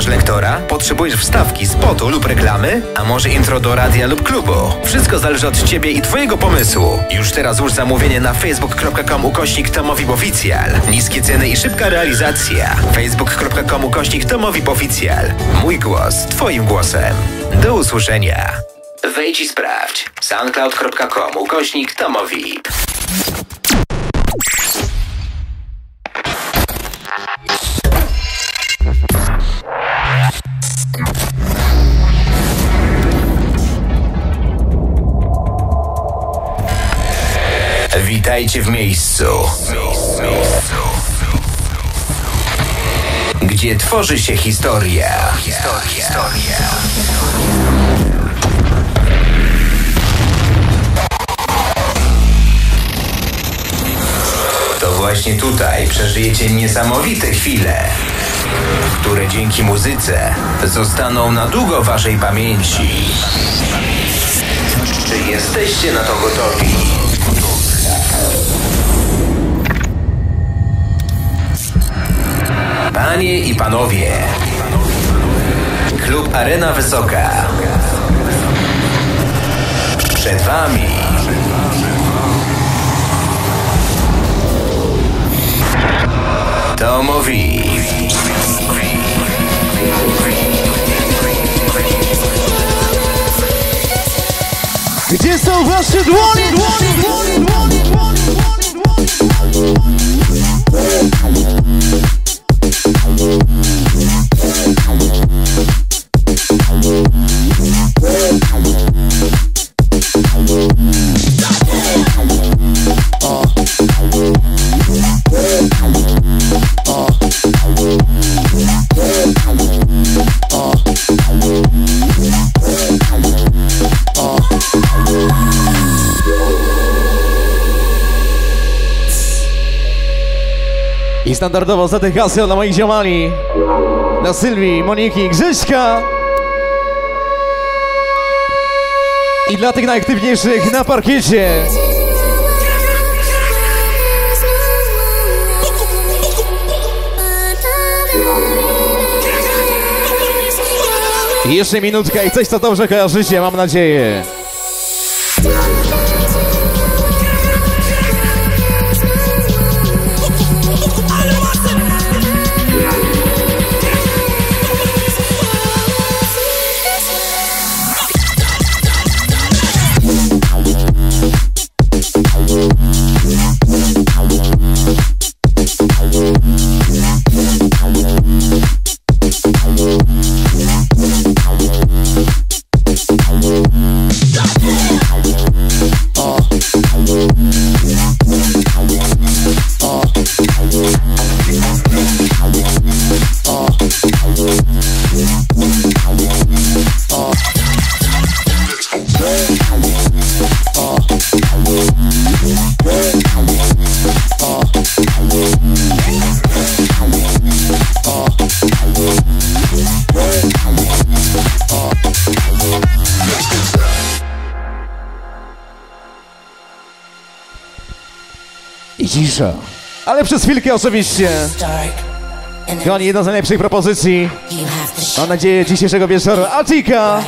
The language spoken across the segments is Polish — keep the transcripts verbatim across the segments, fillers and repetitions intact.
szukasz lektora? Potrzebujesz wstawki, spotu lub reklamy? A może intro do radia lub klubu? Wszystko zależy od Ciebie i Twojego pomysłu. Już teraz złóż zamówienie na facebook.com ukośnik TomoVipOficjal. Niskie ceny i szybka realizacja. facebook.com ukośnik TomoVipOficjal. Mój głos Twoim głosem. Do usłyszenia. Wejdź i sprawdź. soundcloud.com ukośnik TomoVip. Witajcie w miejscu, gdzie tworzy się historia. Historia. To właśnie tutaj przeżyjecie niesamowite chwile, które dzięki muzyce zostaną na długo waszej pamięci. Czy jesteście na to gotowi? Panie i panowie, klub Arena Wysoka. Przed wami TomoVip. Gdzie są wasze dłonie? dłonie, dłonie, dłonie, dłonie, dłonie, dłonie. Standardowo za tych haseł dla moich ziomali, dla Sylwii, Moniki, Grzeszka i dla tych najaktywniejszych na parkiecie. Jeszcze minutka i coś, co dobrze kojarzycie, mam nadzieję. Cisza. Ale przez chwilkę oczywiście. Kochani, jedna z najlepszych propozycji. Mam nadzieję dzisiejszego wieczoru. Atika!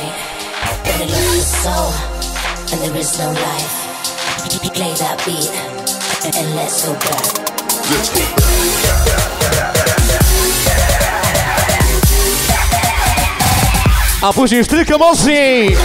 A później już tylko mocniej!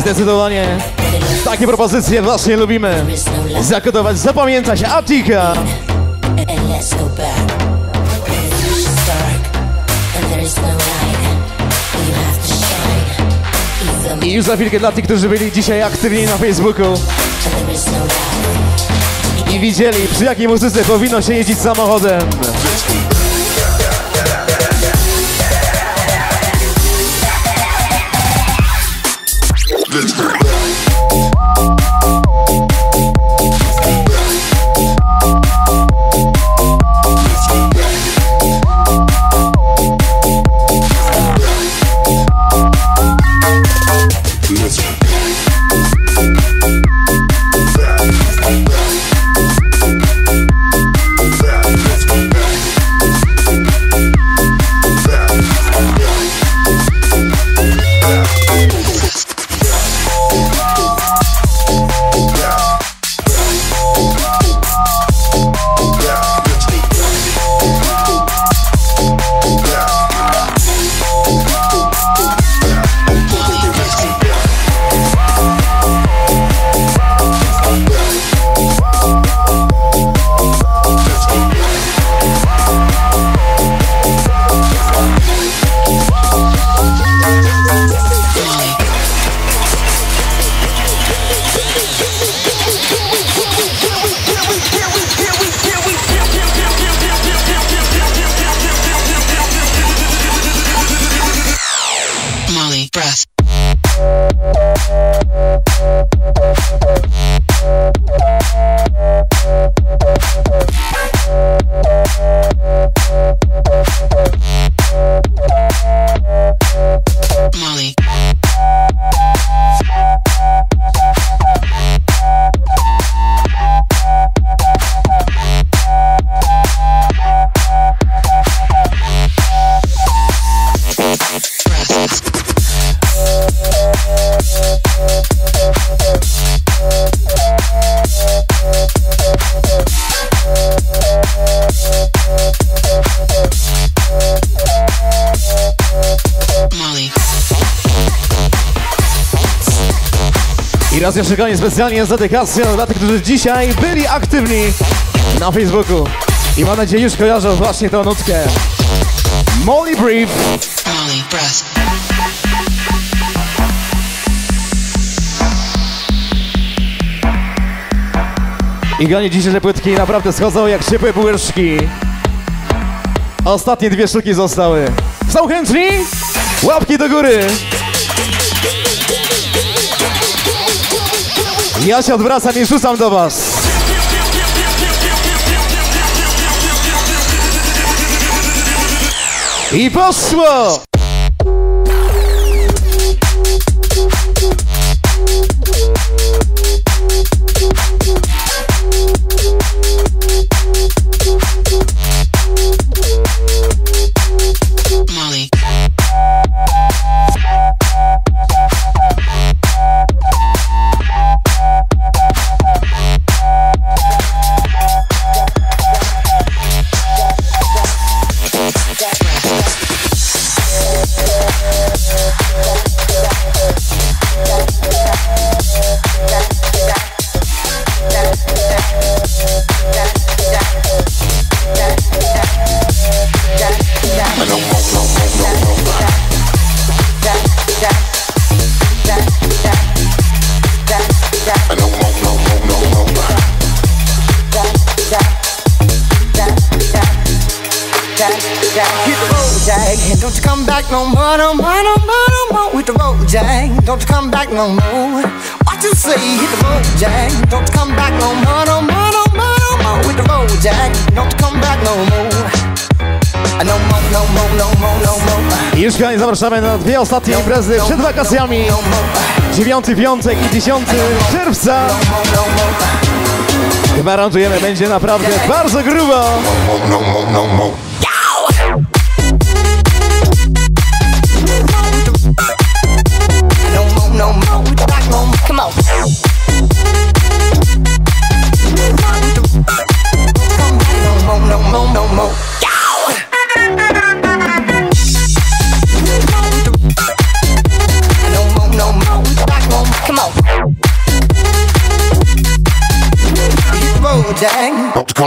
Zdecydowanie takie propozycje właśnie lubimy. Zakodować, zapamiętać. Atika! I już za chwilkę dla tych, którzy byli dzisiaj aktywni na Facebooku i widzieli, przy jakiej muzyce powinno się jeździć samochodem. Raz jeszcze konie specjalnie z dedykacją dla tych, którzy dzisiaj byli aktywni na Facebooku i mam nadzieję już kojarzą właśnie tę nutkę. Molly brief. I konie, dzisiejsze płytki naprawdę schodzą jak ciepłe bułeczki. Ostatnie dwie sztuki zostały. Są chętni? Łapki do góry. Ja się odwracam i rzucam do was. I poszło! Don't you come back no more. What you say? Hit the road, Jack. Don't you come back no more, no more, no more, no more. Hit the road, Jack. Don't you come back no more. No more, no more, no more, no more. I już kochani zapraszamy na dwie ostatnie imprezy przed wakacjami. Dziewiąty piątek i dziesiąty czerwca. Gwarantujemy, będzie naprawdę bardzo grubo. No more, no more.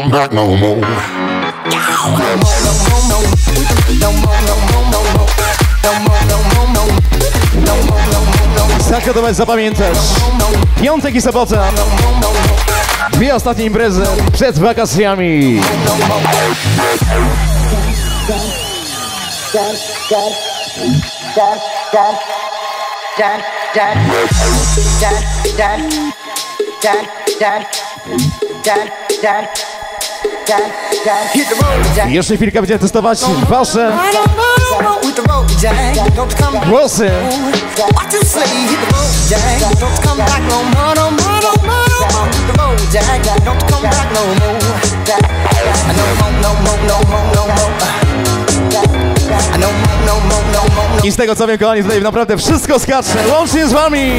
come back no more. Zakodować zapamiętasz. Piątek i sobota. Dwie ostatnie imprezy przed wakacjami. Jeszcze chwilkę będziemy testować wasze głosy. I z tego co wiem, kochani, tutaj naprawdę wszystko skacze, łącznie z wami.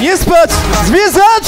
Nie spać, zwiedzać!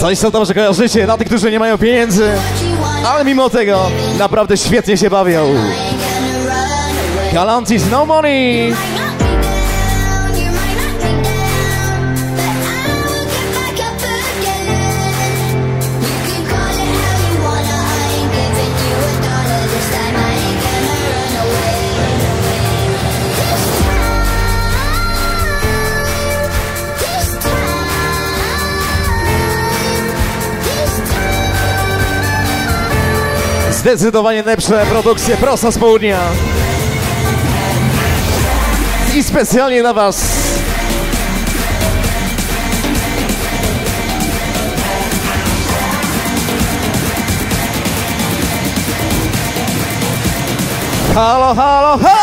Coś co dobrze kojarzycie na tych, którzy nie mają pieniędzy, ale mimo tego naprawdę świetnie się bawią. Galantis, no money! Zdecydowanie lepsze produkcje prosto z południa. I specjalnie dla was. Halo, halo, halo!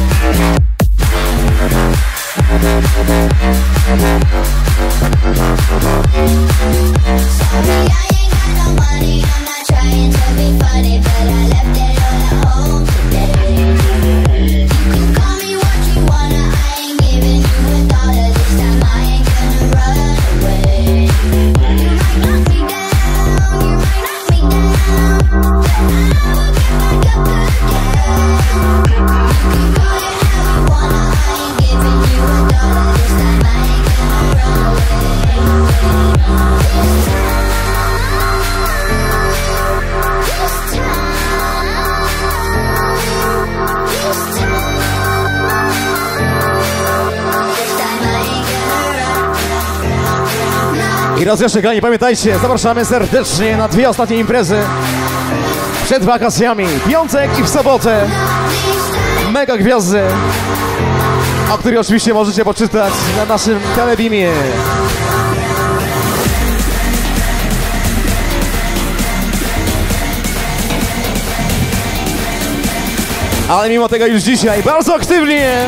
I raz jeszcze, kochani, pamiętajcie, zapraszamy serdecznie na dwie ostatnie imprezy przed wakacjami. Piątek i w sobotę. Mega gwiazdy, o których oczywiście możecie poczytać na naszym telebimie. Ale mimo tego już dzisiaj bardzo aktywnie.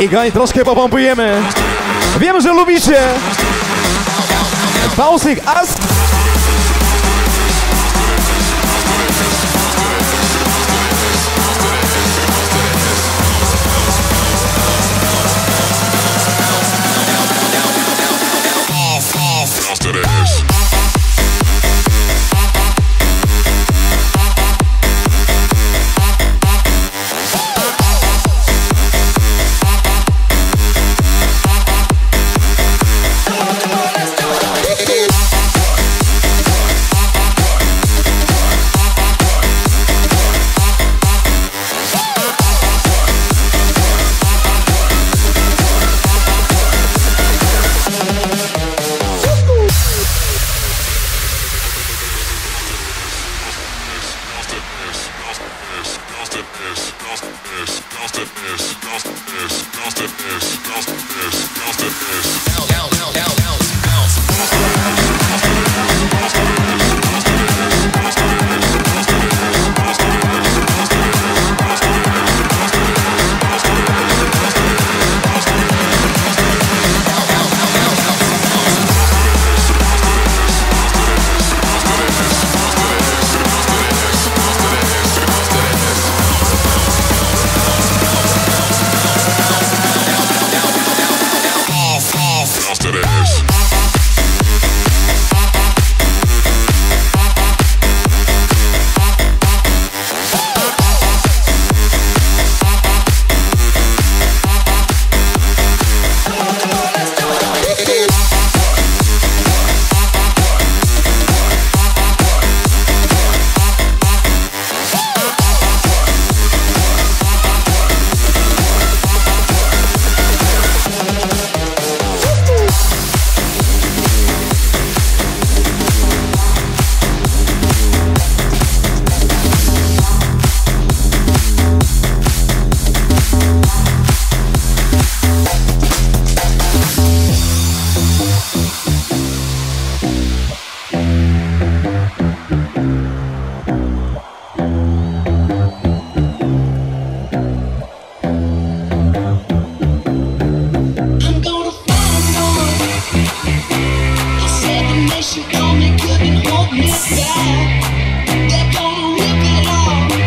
Igaj, troszkę popompujemy. Wiem, że lubicie. Bausyk As.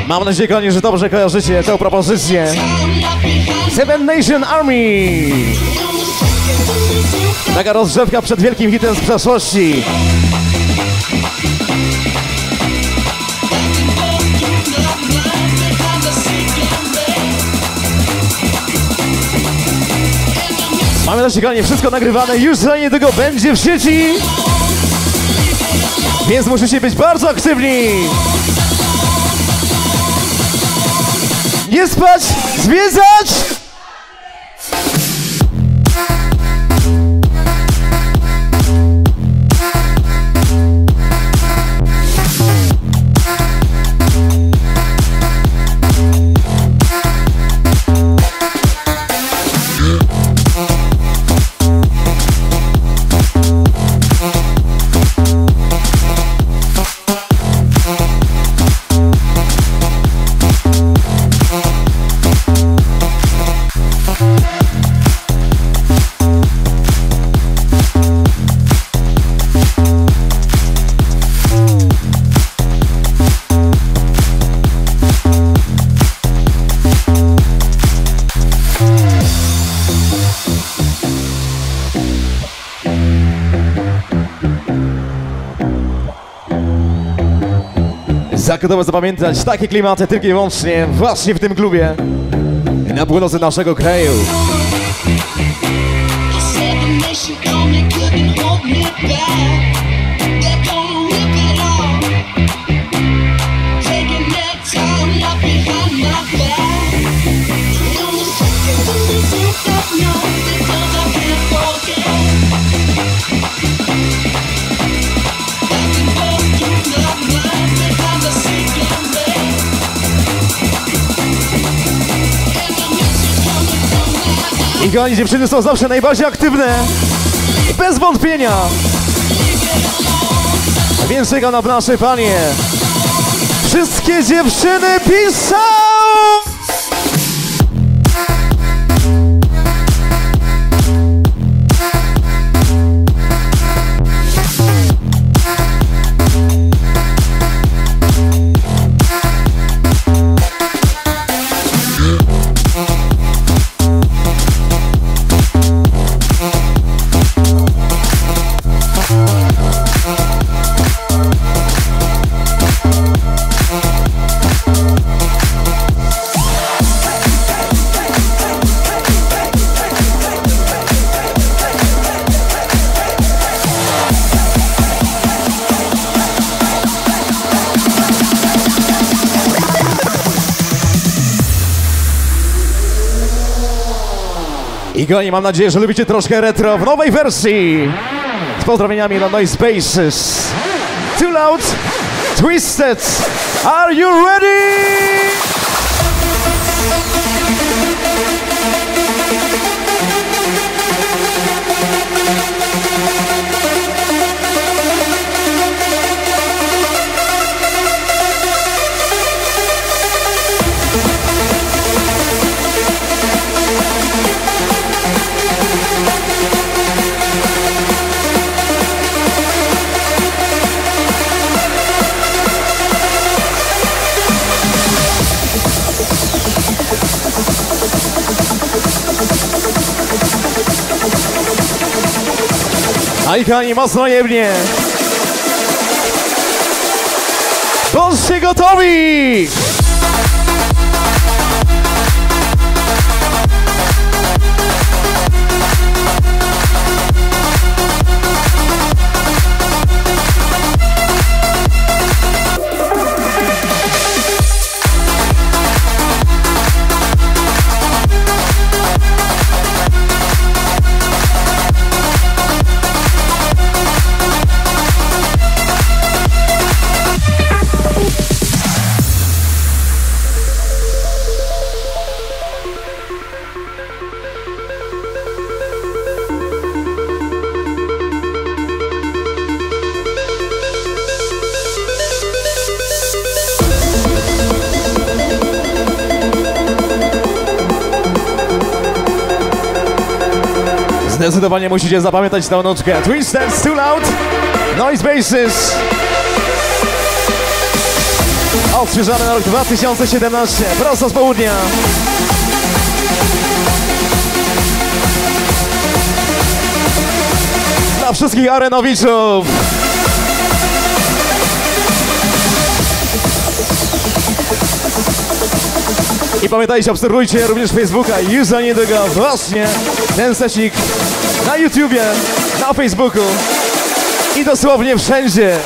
Mam nadzieję, kochani, że dobrze kojarzycie tę propozycję. Seven Nation Army. Taka rozgrzewka przed wielkim hitem z przeszłości. Mamy nadzieję, kochani, wszystko nagrywane. Już za niedługo będzie w sieci. Więc musicie być bardzo aktywni. Nie spać, zwiedzać! Trzeba zapamiętać takie klimaty tylko i wyłącznie właśnie w tym klubie na północy naszego kraju. I kochani, dziewczyny są zawsze najbardziej aktywne, bez wątpienia. Więc czeka na planszy, panie. Wszystkie dziewczyny piszą! I mam nadzieję, że lubicie troszkę retro w nowej wersji. Z pozdrowieniami na Noise Bases. Too Loud, Twisted. Are you ready? Atika i mocno jebnie. Bądźcie gotowi! Zdecydowanie musicie zapamiętać tę nutkę. Twitch Dance, Too Loud, Noise Bases. Odświeżamy na rok dwa tysiące siedemnasty, prosto z południa. Dla wszystkich arenowiczów. I pamiętajcie, obserwujcie również Facebooka, user niedługo, właśnie ten sesik na YouTubie, na Facebooku i dosłownie wszędzie.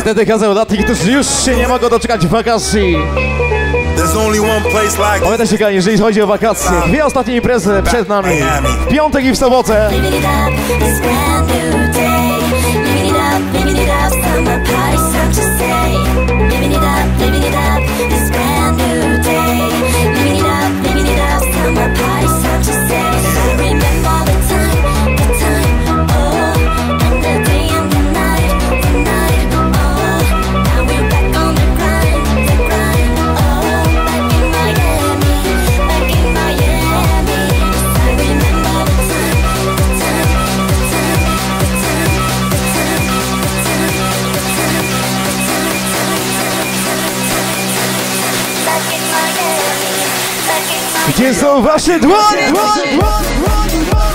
Wtedy kazał dla tych, którzy już się nie mogą doczekać wakacji. Pamiętajcie, kochani, jeżeli chodzi o wakacje, dwie ostatnie imprezy przed nami, w piątek i w sobotę. Gdzie są wasze dłonie? dłonie, dłonie, dłonie, dłonie.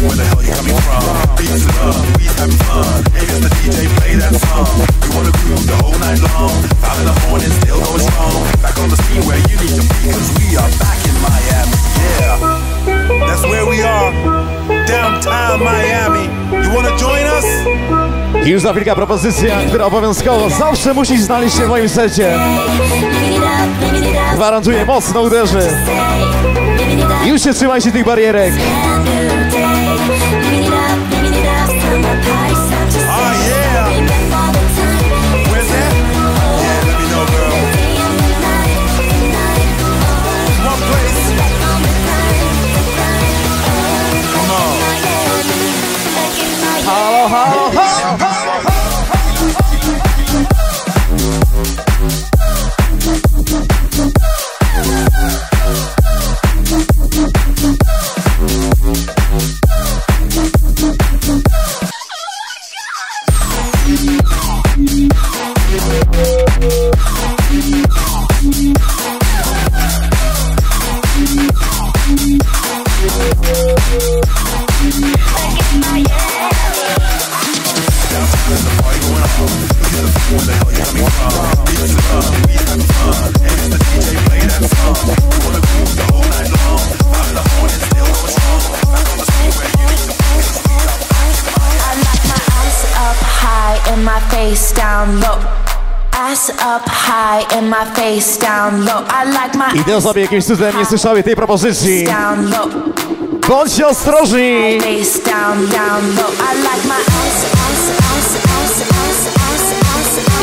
Where the hell you coming from? Beats it up, we having fun. Hey, it's the D J, play that song. We wanna groove the whole night long. Five in the morning, still going strong. Back on the scene where you need to be, cause we are back in Miami, yeah. That's where we are, downtown Miami. You wanna join us? I już za chwilkę propozycja, która obowiązkowo zawsze musisz znaleźć się w moim secie. Gwarantuję, mocno uderzy. Już się trzymaj się tych barierek. Halo, halo, halo, halo. Idę sobie jakimś cudem, nie słyszały tej propozycji. Bądźcie ostrożni!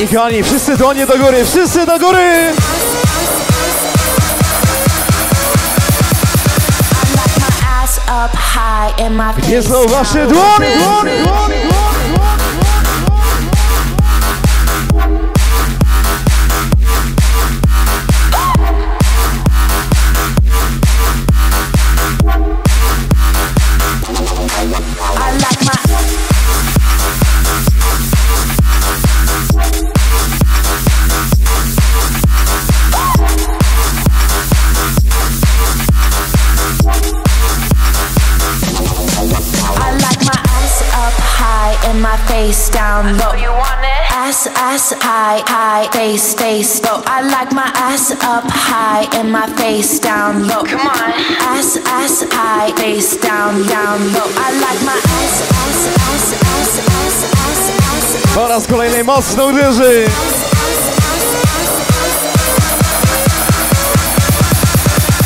I kochani, wszyscy dłonie do góry, wszyscy do góry! Gdzie są wasze dłonie? dłonie, dłonie, dłonie? Face down low, ass ass high high, face face low. I like my ass up high and my face down low. Come on, ass ass high, face down down low. I like my ass ass ass ass ass ass ass. Po raz kolejny mocno uderzy.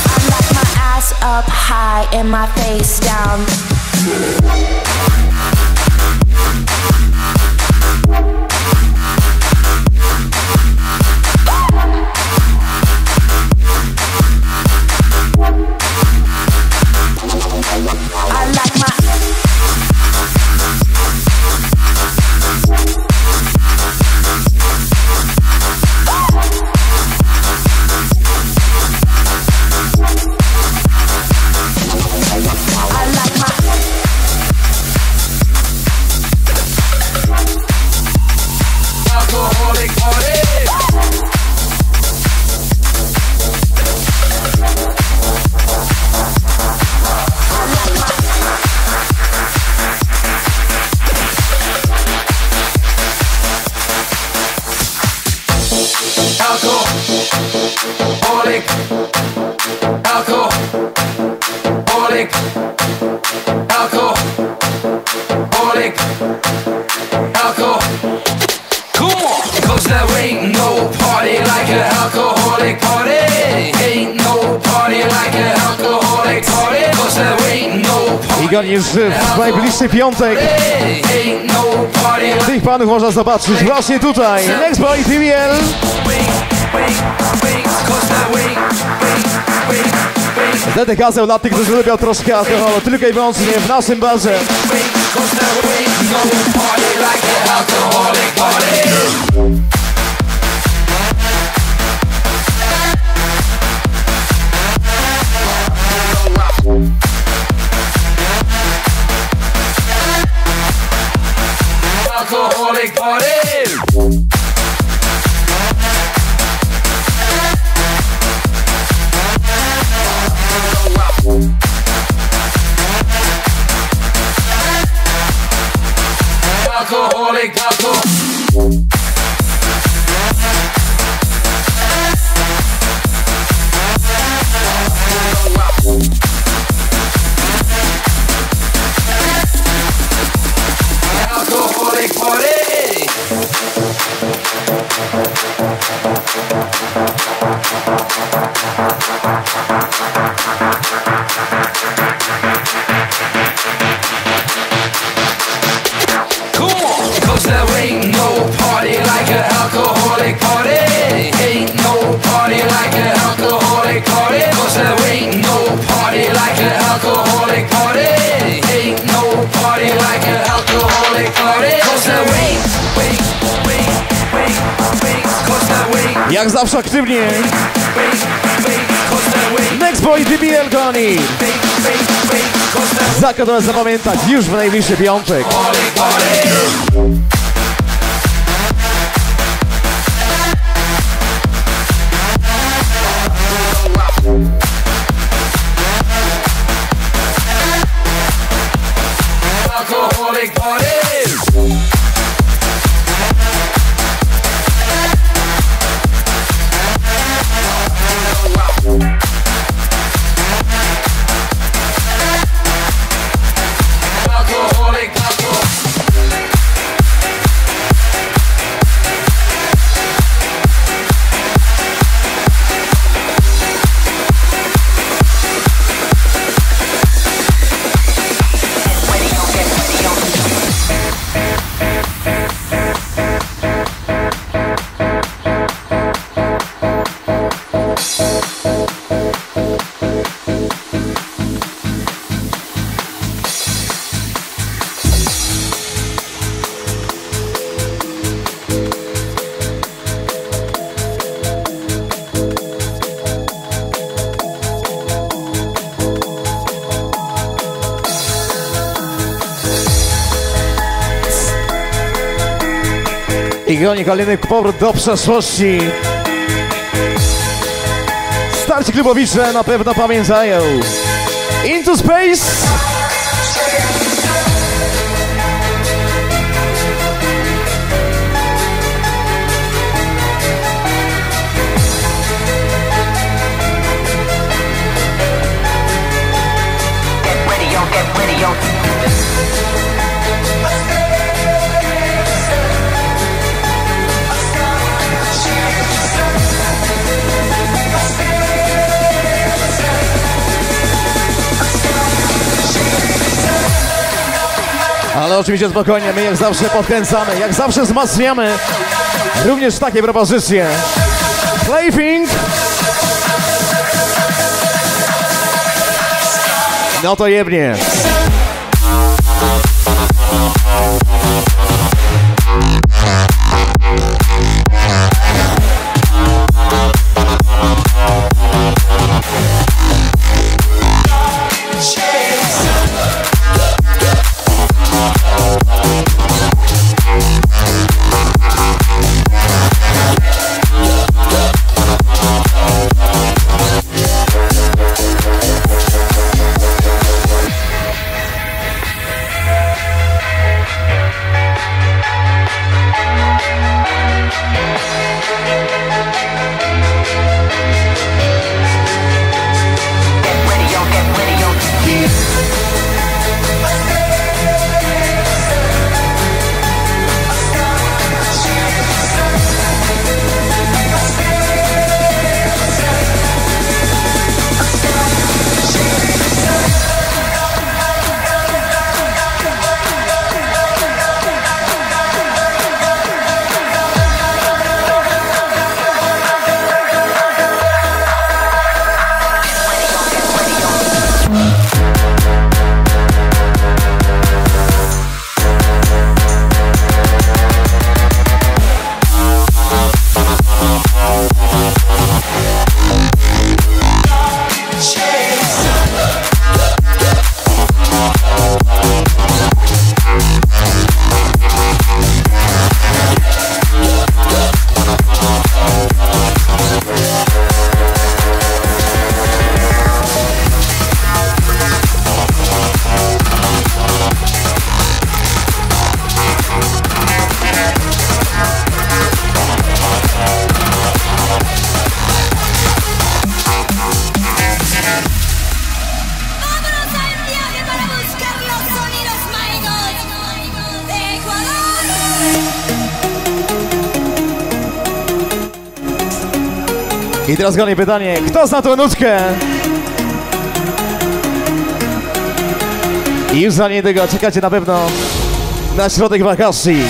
I like my ass up high and my face down. W najbliższy piątek tych panów można zobaczyć właśnie tutaj. Next Boy T V L. Będę kazał dla tych, którzy lubią troszkę alkoholu, tylko i wyłącznie w naszym barze. Alcoholic party. Alcoholic party. Jak zawsze aktywnie Next Boy T B L, kochani. Zakładam zapamiętać już w najbliższy piątek. Kolejny powrót do przeszłości. Starci klubowicze na pewno pamiętają. Into Space. Get ready, yo, get ready, yo. Ale oczywiście spokojnie, my jak zawsze podkręcamy, jak zawsze wzmacniamy również takie propozycje. Plaything! No to jebnie. I teraz kolejne pytanie, kto zna tą nutkę? I już za niedługo czekacie na pewno na środek wakacji.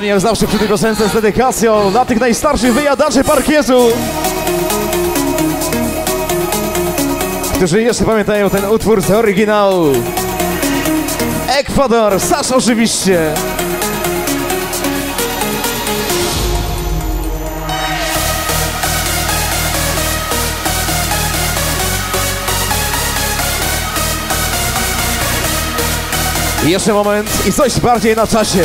Jak zawsze przy tej piosence z dedykacją dla tych najstarszych wyjadaczy parkietu, którzy jeszcze pamiętają ten utwór z oryginału. Ekwador, Sasz oczywiście. I jeszcze moment i coś bardziej na czasie.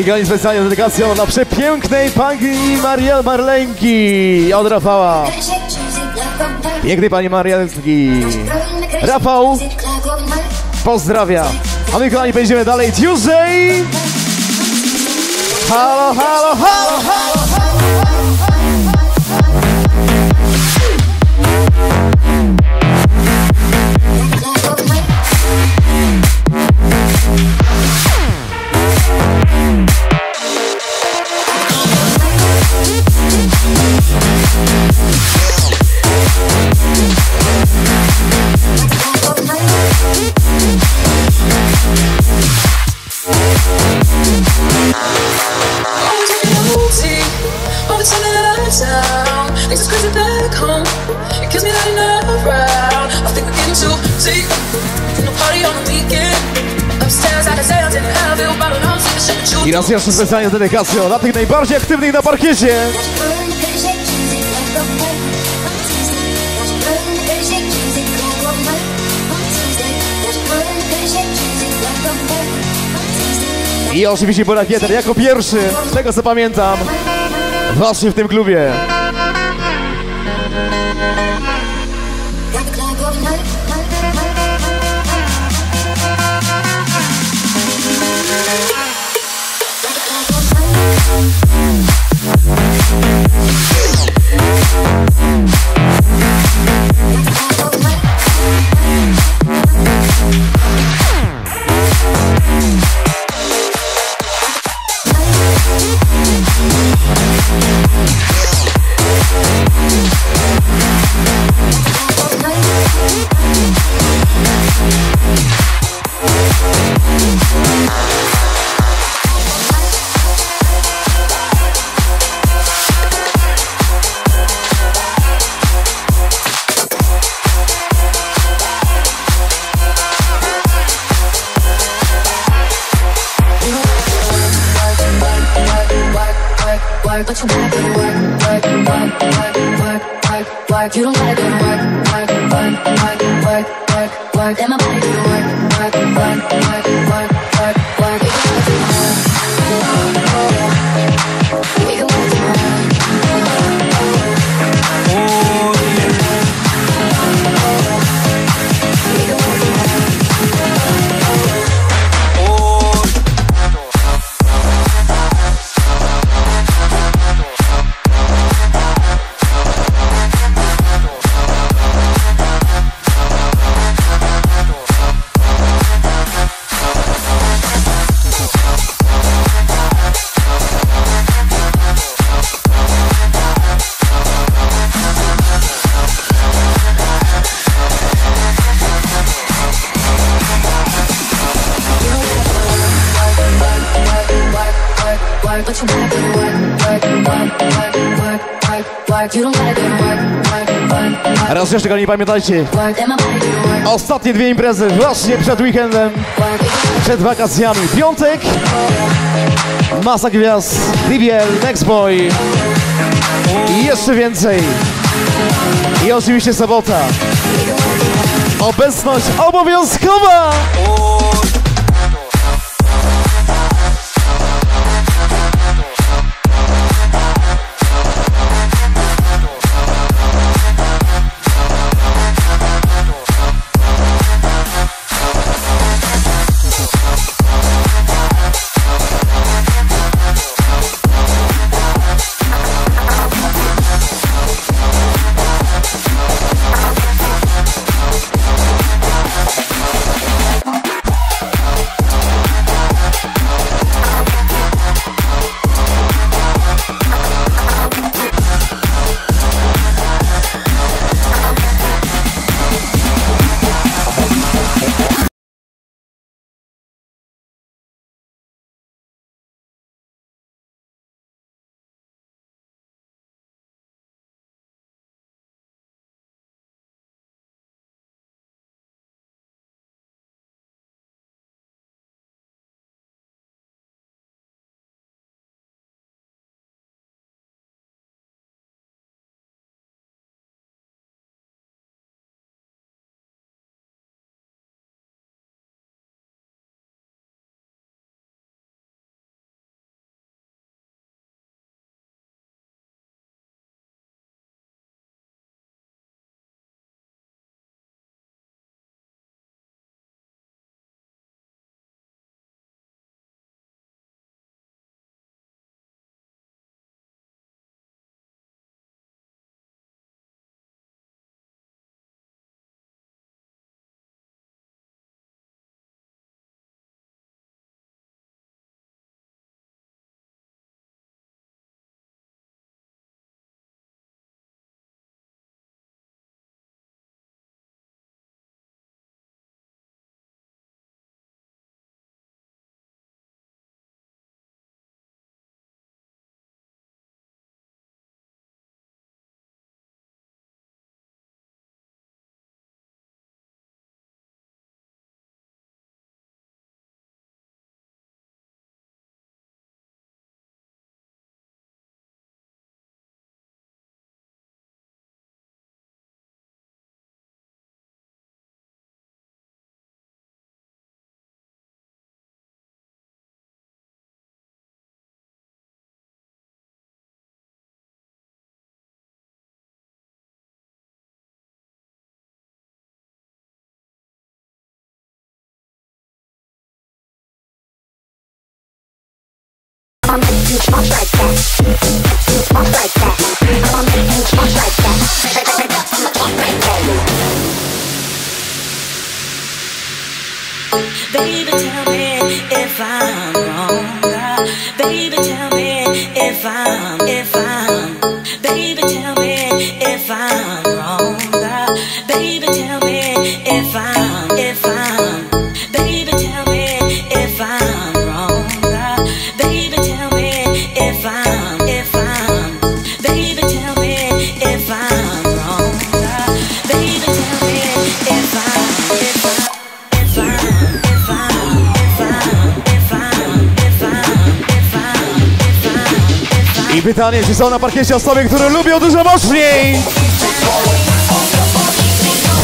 I kolejny specjalnie z dedykacją dla przepięknej pani Mariel Marlenki od Rafała. Pięknej pani Marielki. Rafał pozdrawia. A my, kochani, będziemy dalej Tuesday. Halo, halo, halo, halo. I raz jeszcze specjalnie z dedykacją dla tych najbardziej aktywnych na parkiecie. I oczywiście Borak Jeter jako pierwszy, z tego co pamiętam, właśnie w tym klubie. work, but you wanna go to work, work, work, work, work, work, work. You don't gotta go to work, work, work, work, work, work, work. Let my body do the work, work, work, work, work, work, work. You don't gotta do the work, you don't gotta do the work. Raz jeszcze, kochani, pamiętajcie, ostatnie dwie imprezy właśnie przed weekendem, przed wakacjami. Piątek, masa gwiazd, Niveel, Next Boy i jeszcze więcej. I oczywiście sobota. Obecność obowiązkowa! I'm on the beach, I'm like that. I'm like that. I'm on the beach, I'm like that. Break, break, break up, I'm a cat, break, break. Baby, tell me if I'm wrong. Baby, tell me if I'm, if I'm. Baby, tell me if I'm wrong. Baby, tell me if I'm, if I'm. Baby, tell me if I'm. If I I pytanie, czy są na parkiecie osoby, które lubią dużo mocniej?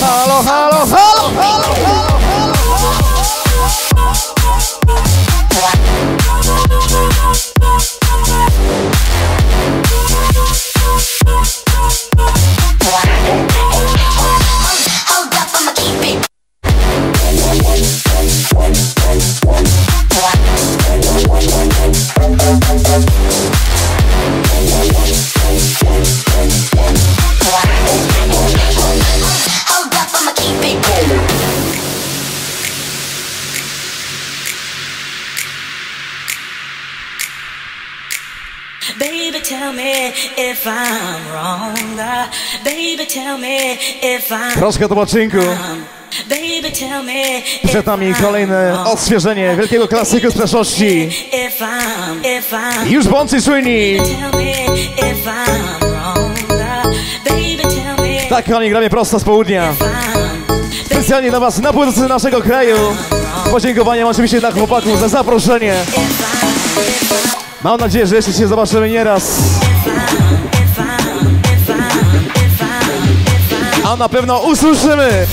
Halo, halo, halo, halo, halo, halo. Troszkę do odcinku. Przed nami kolejne odświeżenie wielkiego klasyku z przeszłości. Już bądź słynni. Tak, kochani, gramy prosto z południa. Specjalnie dla was, na północy naszego kraju. Podziękowania oczywiście dla chłopaków za zaproszenie. Mam nadzieję, że jeszcze się zobaczymy nieraz. A na pewno usłyszymy!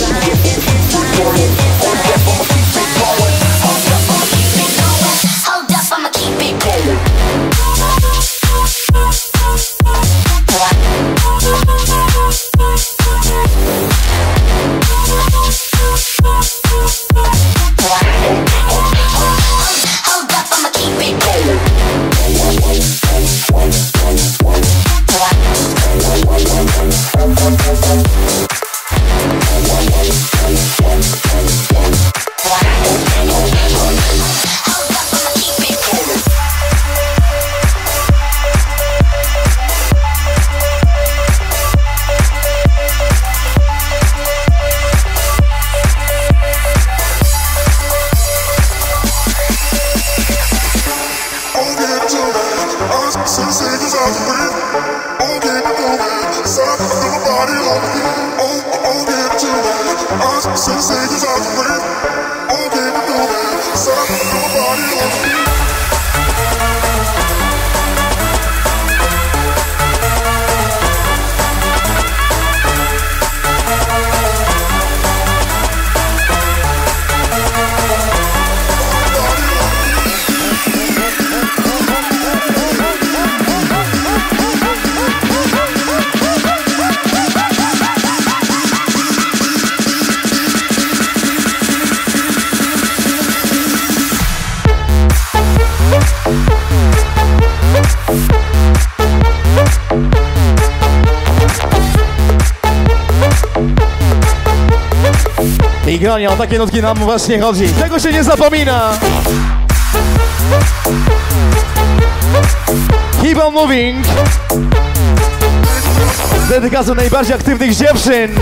Grania, o takie nutki nam właśnie chodzi. Tego się nie zapomina. Keep on moving. Dedykacja najbardziej aktywnych dziewczyn.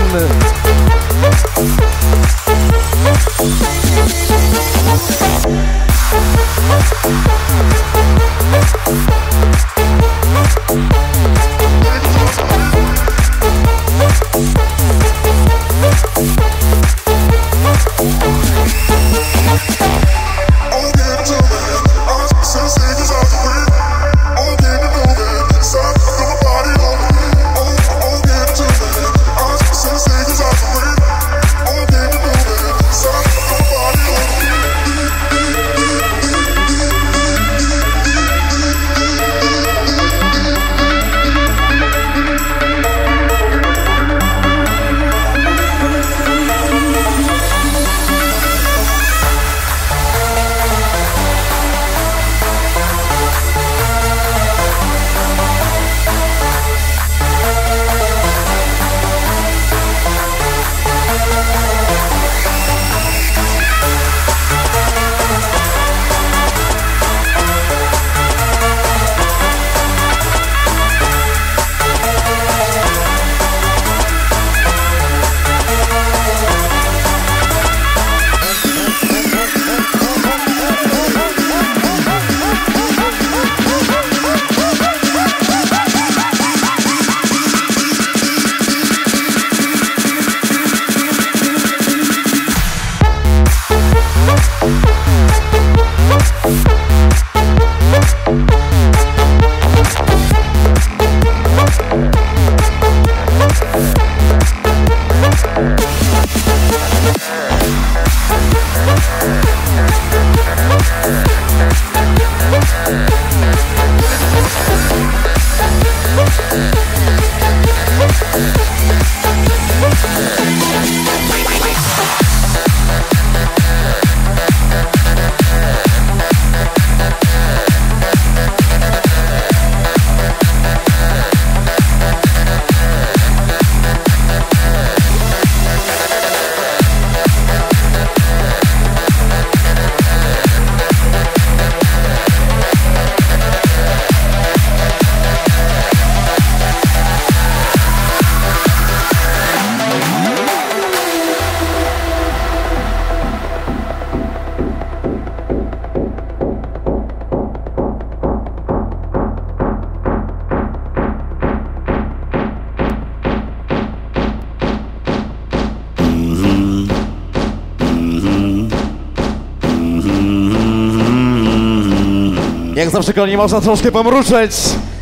proszę kochani, można troszkę pomruczeć.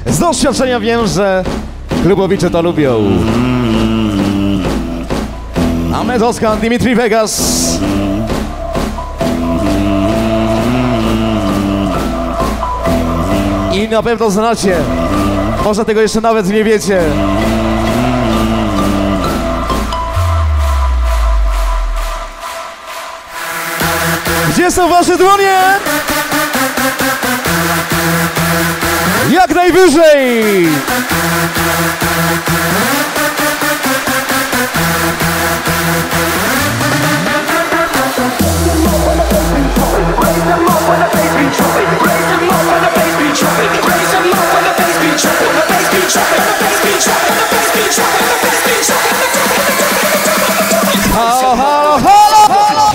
Z doświadczenia wiem, że klubowicze to lubią. A metoska Dimitri Vegas. I na pewno znacie. Może tego jeszcze nawet nie wiecie. Gdzie są wasze dłonie? Jak najwyżej! Halo, halo, halo!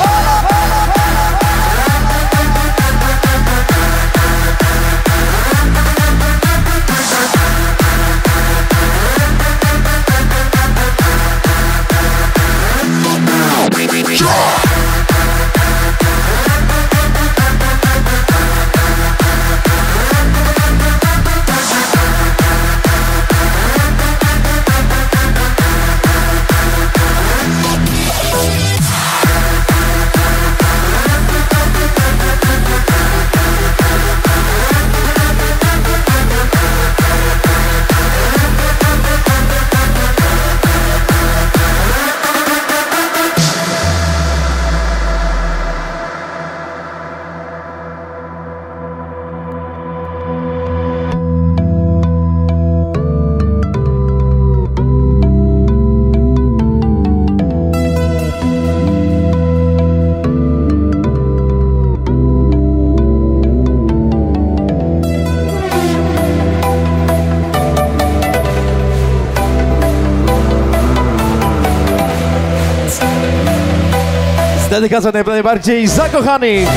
Dedykacja najbardziej zakochanych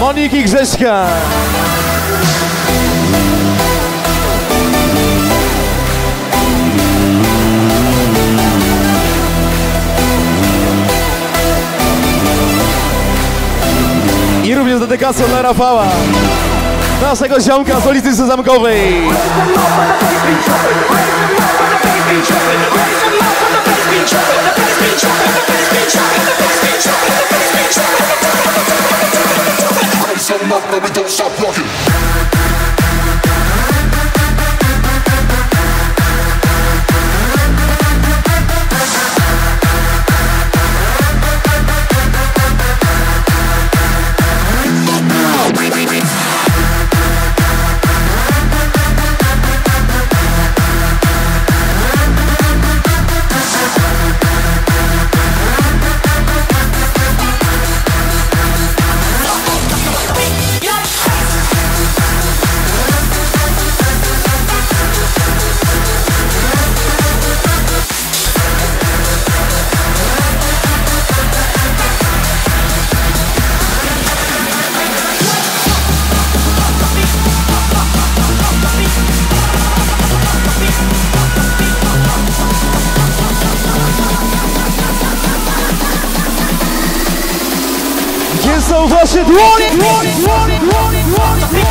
Moniki Grzeszka. I również dedykacja dla Rafała, naszego ziomka z ulicy Sezamkowej. Listen up, baby, don't stop walking. Dłonie, dłonie, dłonie, dłonie, dłonie, dłonie.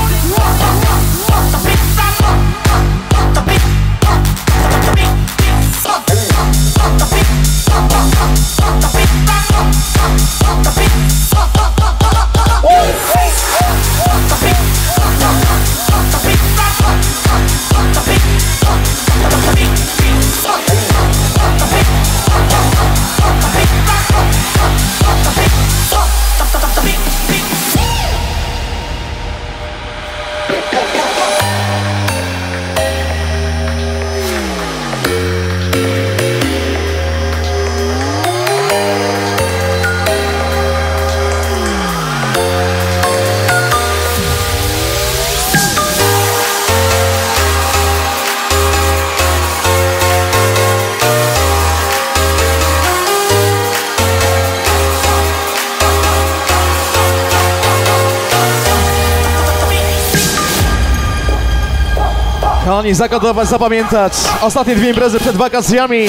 Kochani, zakodować, zapamiętać. Ostatnie dwie imprezy przed wakacjami.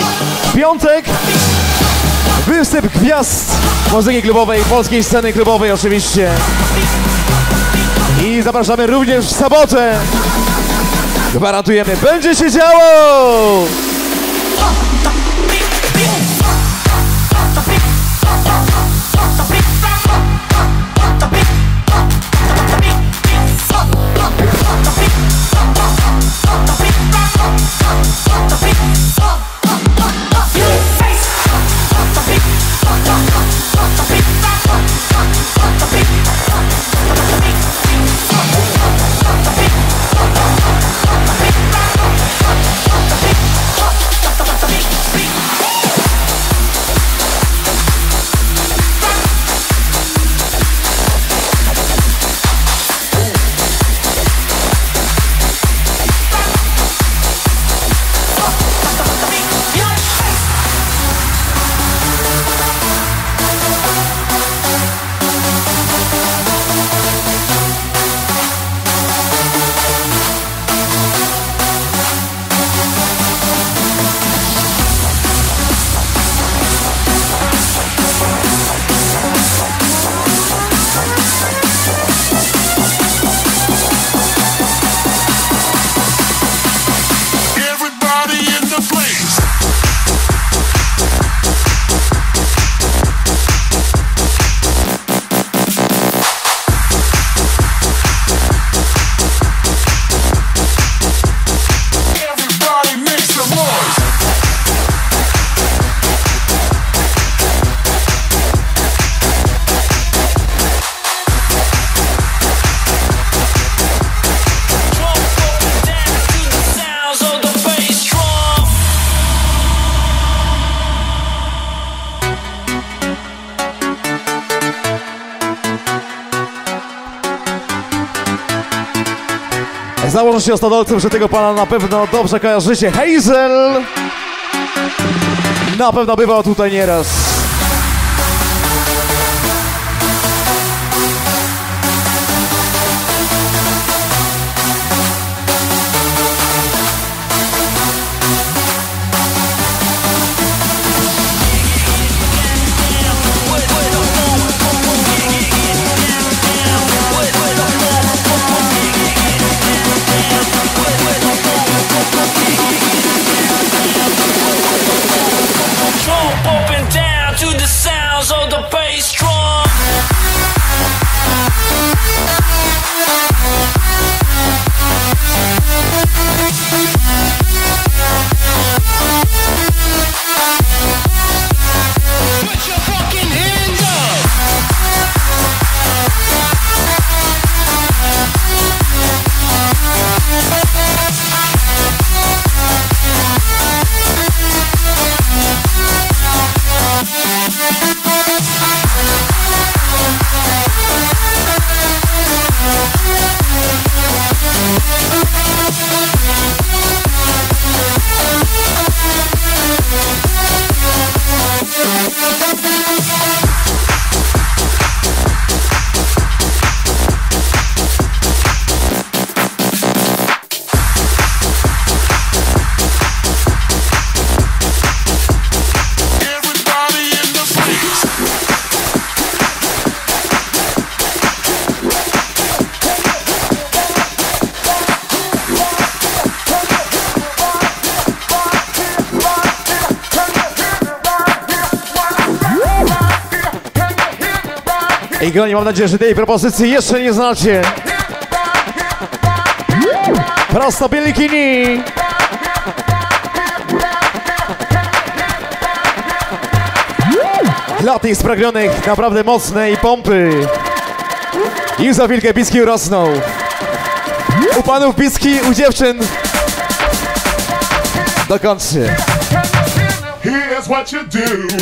Piątek, wysyp gwiazd muzyki klubowej, polskiej sceny klubowej oczywiście. I zapraszamy również w sobotę. Gwarantujemy, będzie się działo! Założę się ostadolcem, że tego pana na pewno dobrze kojarzycie. Hazel! Na pewno bywał tutaj nieraz. I mam nadzieję, że tej propozycji jeszcze nie znacie. Prosto bielkini. Dla tych spragnionych naprawdę mocnej pompy. I za wilkę piski rosną. U panów piski, u dziewczyn. Dokończcie. Here's what you do.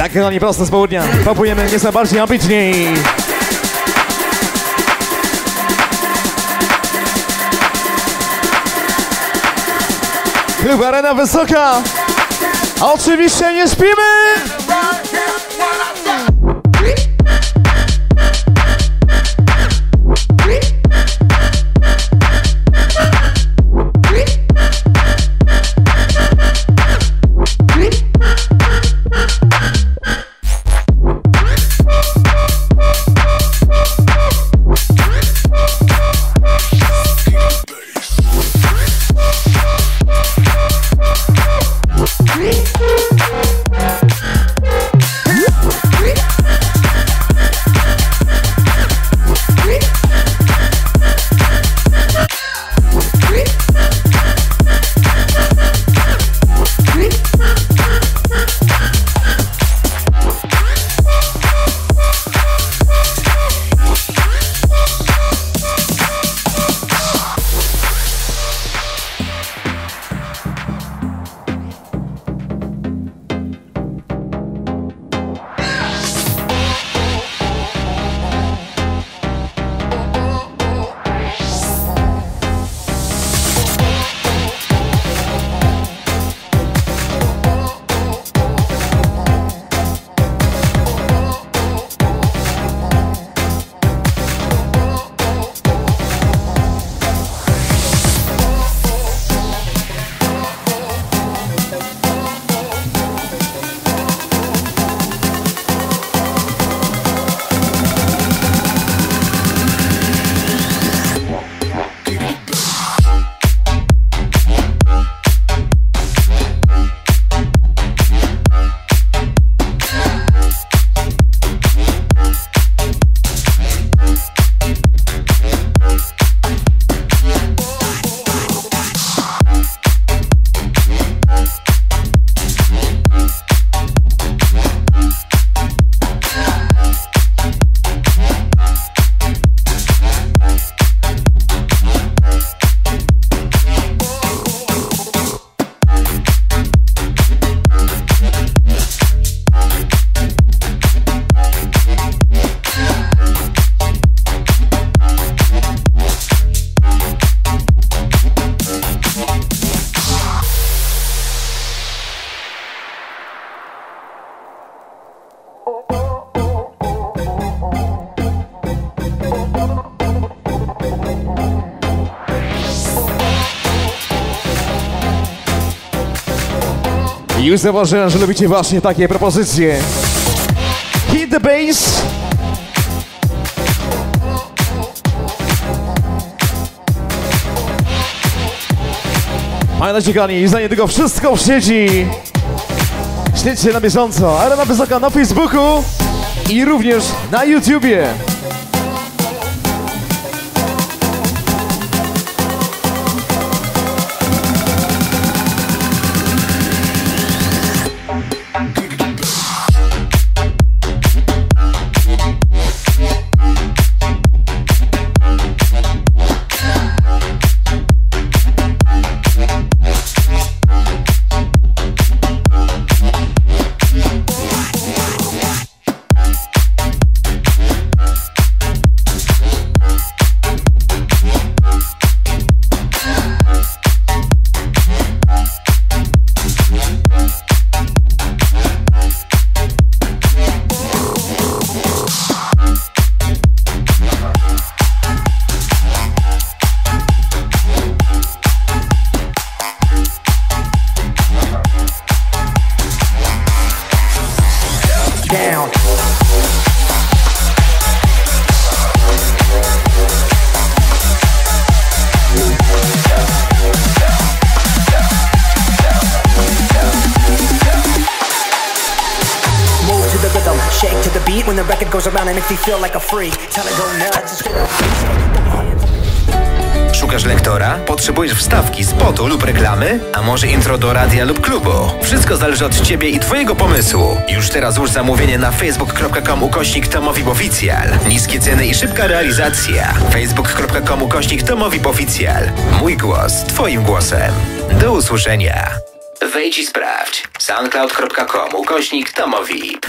Tak, no nie prosto z południa. Popujemy nieco bardziej ambitniej. Klub Arena Wysoka. Oczywiście nie śpimy! Już zauważyłem, że lubicie właśnie takie propozycje. Hit the bass. Mają na ciekanie i za niedługo wszystko w sieci. Śledźcie na bieżąco Arena Wysoka na Facebooku i również na YouTubie. Szukasz lektora? Potrzebujesz wstawki, spotu lub reklamy? A może intro do radia lub klubu? Wszystko zależy od Ciebie i Twojego pomysłu. Już teraz złóż zamówienie na facebook.com ukośnik TomoVipOficjal. Niskie ceny i szybka realizacja. facebook.com ukośnik TomoVipOficjal. Mój głos Twoim głosem. Do usłyszenia. Wejdź i sprawdź. soundcloud kropka com ukośnik tomovip.